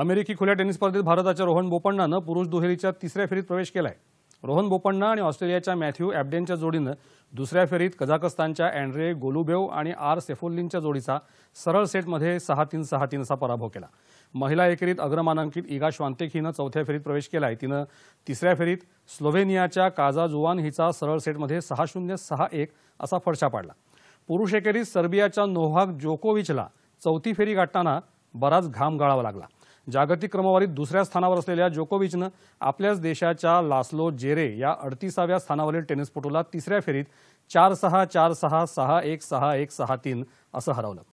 अमेरिकी खुल्या टेनिस स्पर्धेत भारताच्या रोहन बोपण्णानं पुरुष दुहेरीच्या तिसऱ्या फेरीत प्रवेश केलाय। रोहन बोपण्णा आणि ऑस्ट्रेलियाच्या मॅथ्यू एबडेनच्या जोडीनं दुसऱ्या फेरीत कझाकस्तानच्या अँड्रे गोलुबेव आणि आर सेफोलिनच्या जोडीचा सरळ सेटमध्ये 6-3 6-3 असा पराभव केला। महिला एकेरीत अग्रमानांकित इगा श्वांतेक हिनं चौथ्या फेरीत प्रवेश केलाय। तिनं तिसऱ्या फेरीत स्लोव्हेनियाच्या काजा जुवान हिचा सरळ सेटमध्ये 6-0 6-1 असा फडशा पाडला। पुरुष एकेरीत सर्बियाच्या नोव्हाक जोकोविचला चौथी फेरी गाठताना बराच घाम गाळावा लागला। जागतिक क्रमवारीत दुसऱ्या स्थानावर असलेल्या जोकोविचनं आपल्याच देशाच्या लास्लो जेरे या 38व्या स्थानावरील टेनिसपटूला तिसऱ्या फेरीत 4-6 4-6 6-1 6-1 6-3 असं हरवलं।